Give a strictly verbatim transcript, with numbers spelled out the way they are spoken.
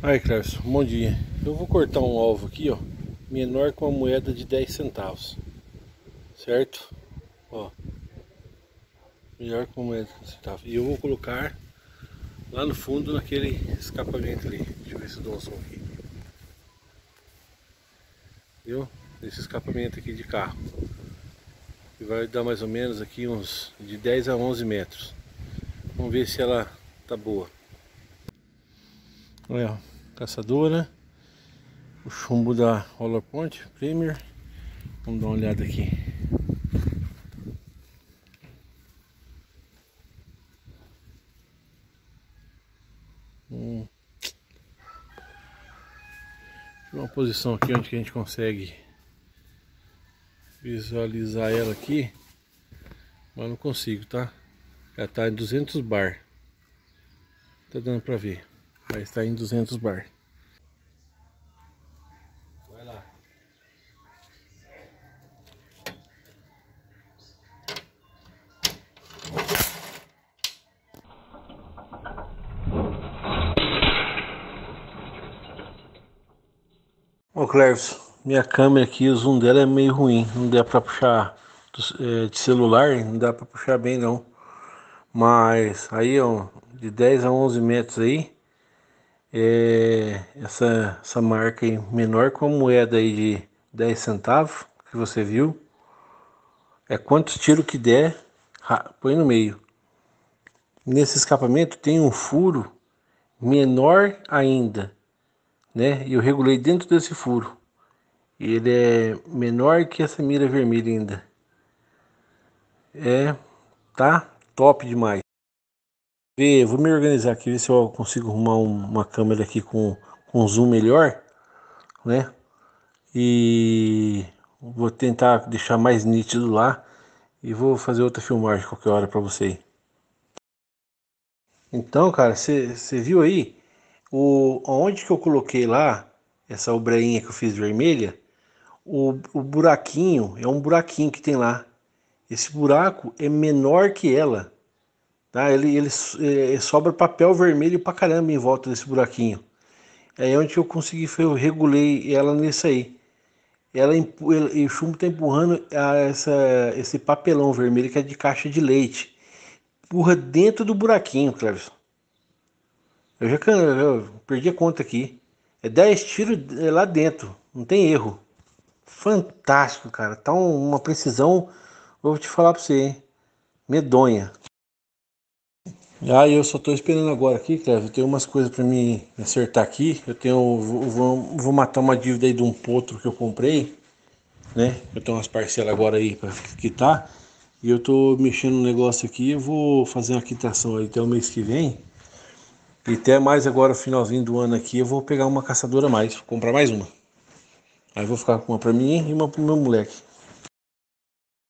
Aí, Clécio, bom dia. Eu vou cortar um alvo aqui, ó, menor com uma moeda de dez centavos, certo? Ó, melhor com uma moeda de dez centavos. E eu vou colocar lá no fundo, naquele escapamento ali. Deixa eu ver se eu dou um som aqui. Viu? Esse escapamento aqui de carro. E vai dar mais ou menos aqui uns de dez a onze metros. Vamos ver se ela tá boa. Olha, ó, caçadora, o chumbo da Hollow Point, Premier. Vamos dar uma olhada aqui. Hum. Deixa eu ver uma posição aqui onde que a gente consegue visualizar ela aqui, mas não consigo, tá? Ela tá em duzentos bar, tá dando pra ver, mas está em duzentos bar. Vai lá. Ô Clérvis, minha câmera aqui, o zoom dela é meio ruim, não dá pra puxar de celular, não dá pra puxar bem não. Mas aí, ó, de dez a onze metros aí, é essa, essa marca aí, menor com a moeda aí de dez centavos, que você viu. É quantos tiros que der, põe no meio. Nesse escapamento tem um furo menor ainda, né? E eu regulei dentro desse furo. Ele é menor que essa mira vermelha ainda. É, tá? Top demais. E vou me organizar aqui, ver se eu consigo arrumar uma câmera aqui com, com zoom melhor, né? E vou tentar deixar mais nítido lá e vou fazer outra filmagem qualquer hora para você. Então, cara, você viu aí o onde que eu coloquei lá essa obrainha que eu fiz vermelha? O, o buraquinho é um buraquinho que tem lá. Esse buraco é menor que ela, tá? Ele, ele, ele sobra papel vermelho pra caramba em volta desse buraquinho. É onde eu consegui, foi, eu regulei ela nisso aí. Ela, ele, o chumbo tá empurrando a essa, esse papelão vermelho que é de caixa de leite. Empurra dentro do buraquinho, Cleverson. Eu já eu perdi a conta aqui. É dez tiros lá dentro, não tem erro. Fantástico, cara. Tá um, uma precisão... Vou te falar pra você, hein? Medonha. Ah, eu só tô esperando agora aqui, Clévio. Eu tenho umas coisas pra me acertar aqui. Eu tenho. Vou, vou, vou matar uma dívida aí de um potro que eu comprei, né? Eu tenho umas parcelas agora aí pra quitar. E eu tô mexendo no negócio aqui. Eu vou fazer uma quitação aí até o mês que vem. E até mais agora, finalzinho do ano aqui, eu vou pegar uma caçadora a mais. Vou comprar mais uma. Aí eu vou ficar com uma pra mim e uma pro meu moleque.